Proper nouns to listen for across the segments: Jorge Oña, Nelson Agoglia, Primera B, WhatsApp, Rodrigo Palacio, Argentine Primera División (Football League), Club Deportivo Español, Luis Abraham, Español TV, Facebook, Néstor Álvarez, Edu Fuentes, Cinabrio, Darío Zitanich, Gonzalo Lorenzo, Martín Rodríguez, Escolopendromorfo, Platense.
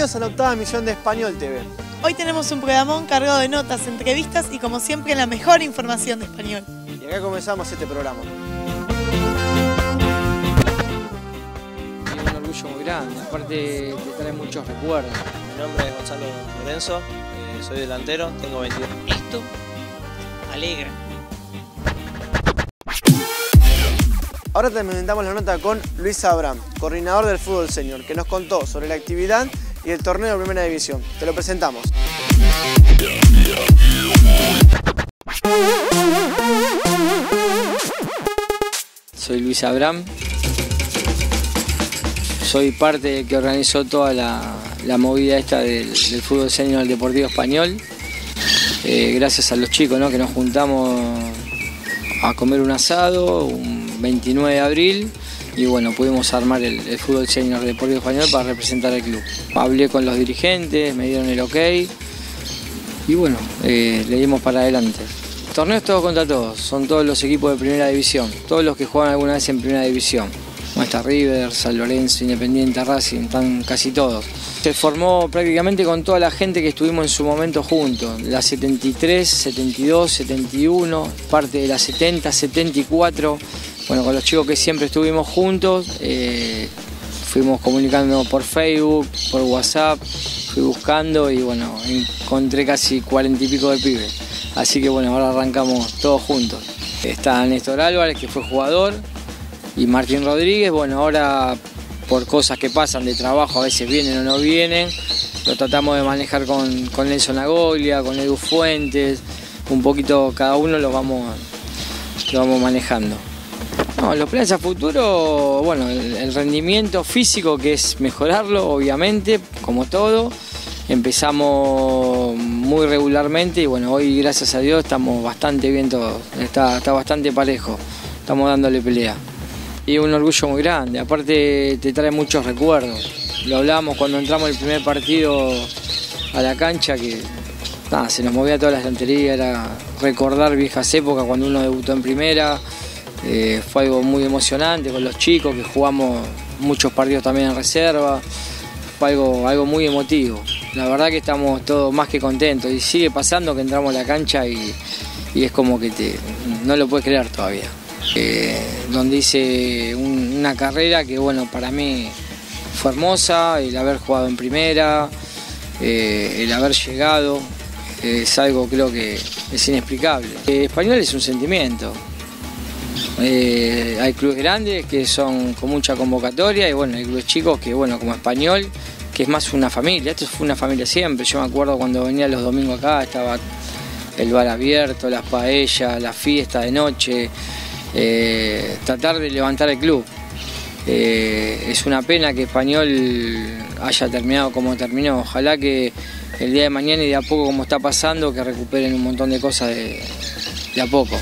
Bienvenidos a la octava emisión de Español TV. Hoy tenemos un programón cargado de notas, entrevistas y, como siempre, la mejor información de español. Y acá comenzamos este programa. Es un orgullo muy grande, aparte te trae muchos recuerdos. Mi nombre es Gonzalo Lorenzo, soy delantero, tengo 22. Esto alegra. Ahora terminamos la nota con Luis Abraham, coordinador del fútbol senior, que nos contó sobre la actividad y el torneo de Primera División. Te lo presentamos. Soy Luis Abraham. Soy parte que organizó toda la movida esta del fútbol senior del Deportivo Español. Gracias a los chicos, ¿no?, que nos juntamos a comer un asado, un 29 de abril, y bueno, pudimos armar el fútbol senior Deportivo Español para representar al club. Hablé con los dirigentes, me dieron el ok y bueno, le dimos para adelante. Torneos todos contra todos, son todos los equipos de Primera División, todos los que juegan alguna vez en Primera División. Bueno, está River, San Lorenzo, Independiente, Racing, están casi todos. Se formó prácticamente con toda la gente que estuvimos en su momento juntos, la 73, 72, 71, parte de la 70, 74... Bueno, con los chicos que siempre estuvimos juntos, fuimos comunicando por Facebook, por WhatsApp, fui buscando y bueno, encontré casi 40 y pico de pibes. Así que bueno, ahora arrancamos todos juntos. Está Néstor Álvarez, que fue jugador, y Martín Rodríguez. Bueno, ahora por cosas que pasan de trabajo, a veces vienen o no vienen, lo tratamos de manejar con Nelson Agoglia, con Edu Fuentes, un poquito cada uno lo vamos manejando. No, los planes a futuro, bueno, el rendimiento físico, que es mejorarlo, obviamente, como todo. Empezamos muy regularmente y bueno, hoy gracias a Dios estamos bastante bien todos, está bastante parejo, estamos dándole pelea. Y un orgullo muy grande, aparte te trae muchos recuerdos. Lo hablábamos cuando entramos el primer partido a la cancha, que nada, se nos movía toda la estantería, era recordar viejas épocas cuando uno debutó en primera. Fue algo muy emocionante con los chicos, que jugamos muchos partidos también en reserva. Fue algo muy emotivo. La verdad que estamos todos más que contentos. Y sigue pasando que entramos a la cancha y es como que no lo puedes creer todavía. Donde hice una carrera que, bueno, para mí fue hermosa. El haber jugado en primera, el haber llegado, es algo, creo que es inexplicable. Español es un sentimiento. Hay clubes grandes que son con mucha convocatoria y bueno, hay clubes chicos que, bueno, como Español, que es más una familia. Esto fue una familia siempre. Yo me acuerdo cuando venía los domingos acá, estaba el bar abierto, las paellas, la fiesta de noche, tratar de levantar el club. Es una pena que Español haya terminado como terminó. Ojalá que el día de mañana y de a poco, como está pasando, que recuperen un montón de cosas de a poco.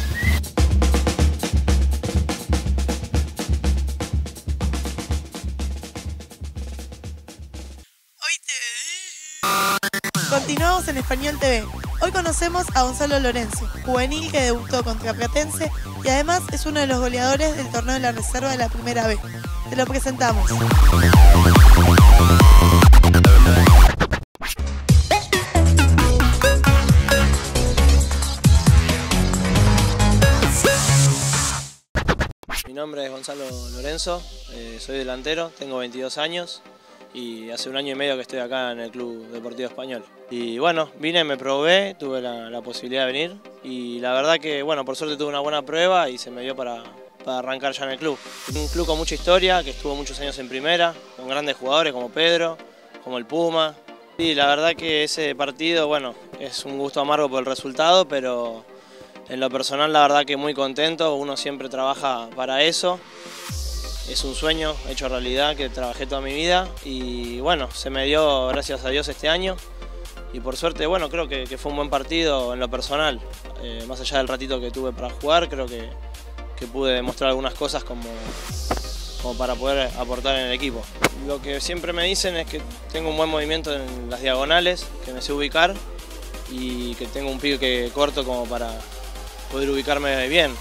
Continuamos en Español TV. Hoy conocemos a Gonzalo Lorenzo, juvenil que debutó contra Platense y además es uno de los goleadores del torneo de la reserva de la Primera B. Te lo presentamos. Mi nombre es Gonzalo Lorenzo, soy delantero, tengo 22 años. Y hace un año y medio que estoy acá en el Club Deportivo Español. Y bueno, vine, me probé, tuve la posibilidad de venir y la verdad que, bueno, por suerte tuve una buena prueba y se me dio para arrancar ya en el club. Un club con mucha historia, que estuvo muchos años en primera, con grandes jugadores como Pedro, como el Puma. Y la verdad que ese partido, bueno, es un gusto amargo por el resultado, pero en lo personal la verdad que muy contento, uno siempre trabaja para eso. Es un sueño hecho realidad que trabajé toda mi vida y bueno, se me dio gracias a Dios este año y por suerte, bueno, creo que fue un buen partido en lo personal. Más allá del ratito que tuve para jugar, creo que pude demostrar algunas cosas como para poder aportar en el equipo. Lo que siempre me dicen es que tengo un buen movimiento en las diagonales, que me sé ubicar y que tengo un pique corto como para poder ubicarme bien.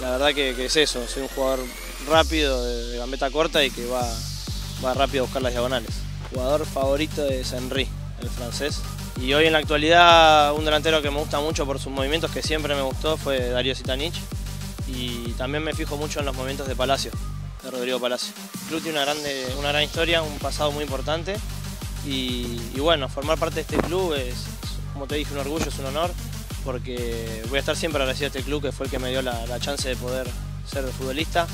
La verdad que es eso, soy un jugador rápido, de gambeta corta y que va rápido a buscar las diagonales. jugador favorito es Henry, el francés. Y hoy en la actualidad un delantero que me gusta mucho por sus movimientos, que siempre me gustó, fue Darío Zitanich. Y también me fijo mucho en los movimientos de Palacio, de Rodrigo Palacio. El club tiene una gran historia, un pasado muy importante. Y bueno, formar parte de este club es, como te dije, un orgullo, es un honor, porque voy a estar siempre agradecido a este club, que fue el que me dio la chance de poder ser futbolista,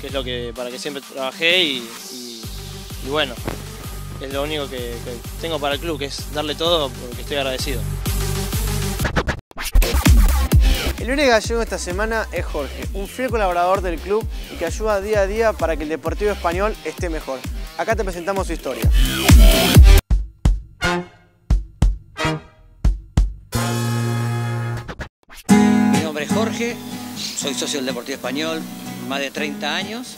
que es lo que, para que siempre trabajé, y bueno, es lo único que tengo para el club, que es darle todo, porque estoy agradecido. El único gallego esta semana es Jorge, un fiel colaborador del club y que ayuda día a día para que el Deportivo Español esté mejor. Acá te presentamos su historia. Mi nombre es Jorge, soy socio del Deportivo Español, más de 30 años,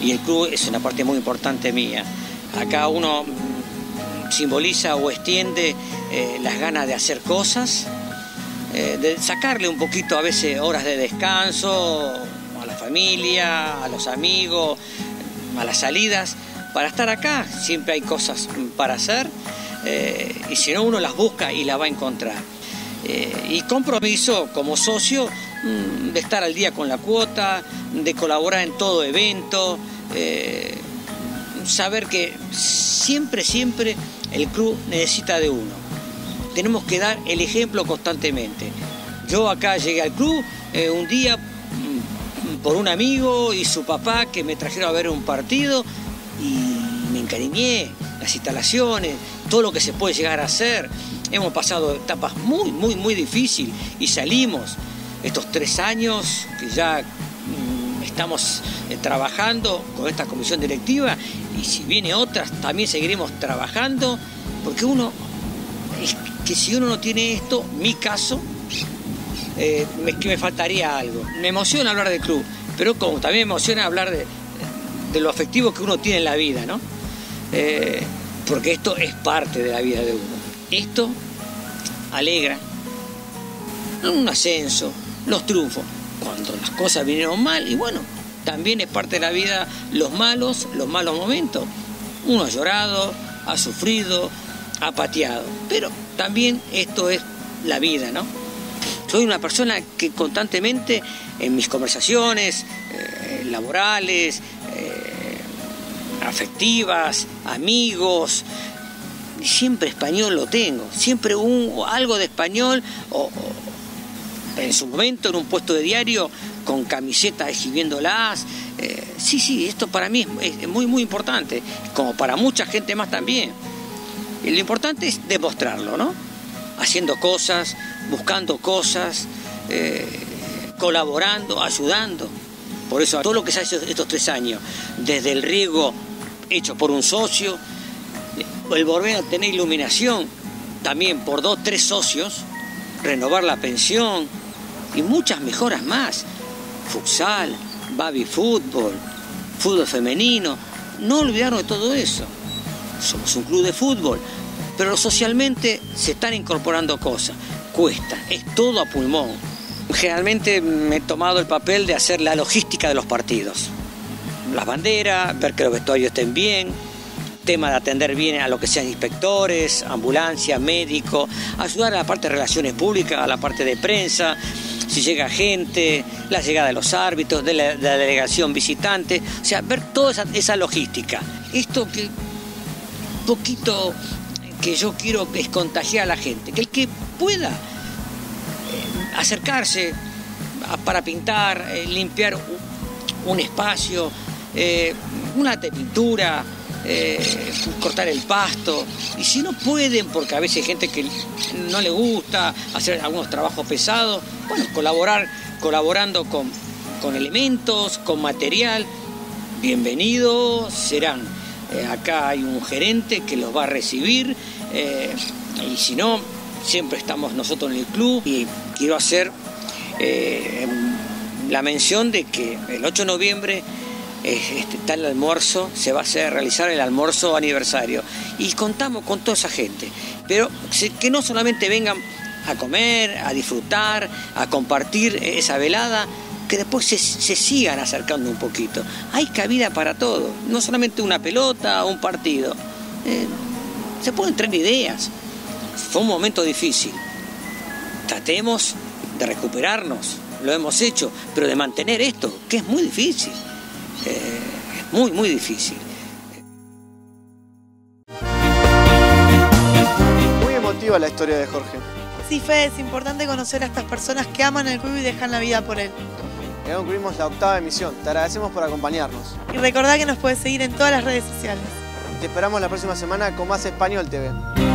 y el club es una parte muy importante mía. Acá uno simboliza o extiende las ganas de hacer cosas, de sacarle un poquito a veces horas de descanso a la familia, a los amigos, a las salidas. Para estar acá siempre hay cosas para hacer, y si no, uno las busca y las va a encontrar. Y compromiso como socio de estar al día con la cuota, de colaborar en todo evento, saber que siempre el club necesita de uno. Tenemos que dar el ejemplo constantemente. Yo acá llegué al club un día por un amigo y su papá que me trajeron a ver un partido, y me encariñé, las instalaciones, todo lo que se puede llegar a hacer. Hemos pasado etapas muy difíciles y salimos. Estos 3 años que ya estamos trabajando con esta comisión directiva, y si viene otras también seguiremos trabajando, porque uno, es que si uno no tiene esto, mi caso, que me faltaría algo. Me emociona hablar del club, pero como también me emociona hablar de lo afectivo que uno tiene en la vida, ¿no? Porque esto es parte de la vida de uno. Esto alegra un ascenso, los triunfos, cuando las cosas vinieron mal, y bueno, también es parte de la vida los malos momentos. Uno ha llorado, ha sufrido, ha pateado, pero también esto es la vida, ¿no? Soy una persona que constantemente en mis conversaciones laborales, afectivas, amigos, siempre español lo tengo, siempre algo de español, o en su momento en un puesto de diario con camisetas exhibiéndolas. Sí, esto para mí es muy importante, como para mucha gente más también. Y lo importante es demostrarlo, ¿no? Haciendo cosas, buscando cosas, colaborando, ayudando. Por eso todo lo que se ha hecho estos 3 años, desde el riego hecho por un socio, el volver a tener iluminación también por 2 o 3 socios, renovar la pensión y muchas mejoras más. Futsal, baby fútbol, fútbol femenino, no olvidarnos de todo eso. Somos un club de fútbol, pero socialmente se están incorporando cosas. Cuesta, es todo a pulmón. Generalmente me he tomado el papel de hacer la logística de los partidos. Las banderas, ver que los vestuarios estén bien, tema de atender bien a lo que sean inspectores, ambulancia, médico, ayudar a la parte de relaciones públicas, a la parte de prensa, si llega gente, la llegada de los árbitros, de la delegación visitante, o sea, ver toda esa logística. Esto que poquito que yo quiero es contagiar a la gente, que el que pueda acercarse para pintar, limpiar un espacio, una de pintura, cortar el pasto, y si no pueden, porque a veces hay gente que no le gusta hacer algunos trabajos pesados, bueno, colaborando con elementos, con material, bienvenidos serán. Acá hay un gerente que los va a recibir, y si no, siempre estamos nosotros en el club. Y quiero hacer la mención de que el 8 de noviembre está el almuerzo, se va a realizar el almuerzo aniversario, y contamos con toda esa gente, pero que no solamente vengan a comer, a disfrutar, a compartir esa velada, que después se sigan acercando un poquito. Hay cabida para todo, no solamente una pelota o un partido. se pueden tener ideas. Fue un momento difícil. Tratemos de recuperarnos, lo hemos hecho, pero de mantener esto, que es muy difícil. Es muy, muy difícil. Muy emotiva la historia de Jorge. Sí, Fede, es importante conocer a estas personas que aman el club y dejan la vida por él. Ya concluimos la octava emisión. Te agradecemos por acompañarnos. Y recordá que nos puedes seguir en todas las redes sociales. Te esperamos la próxima semana con más Español TV.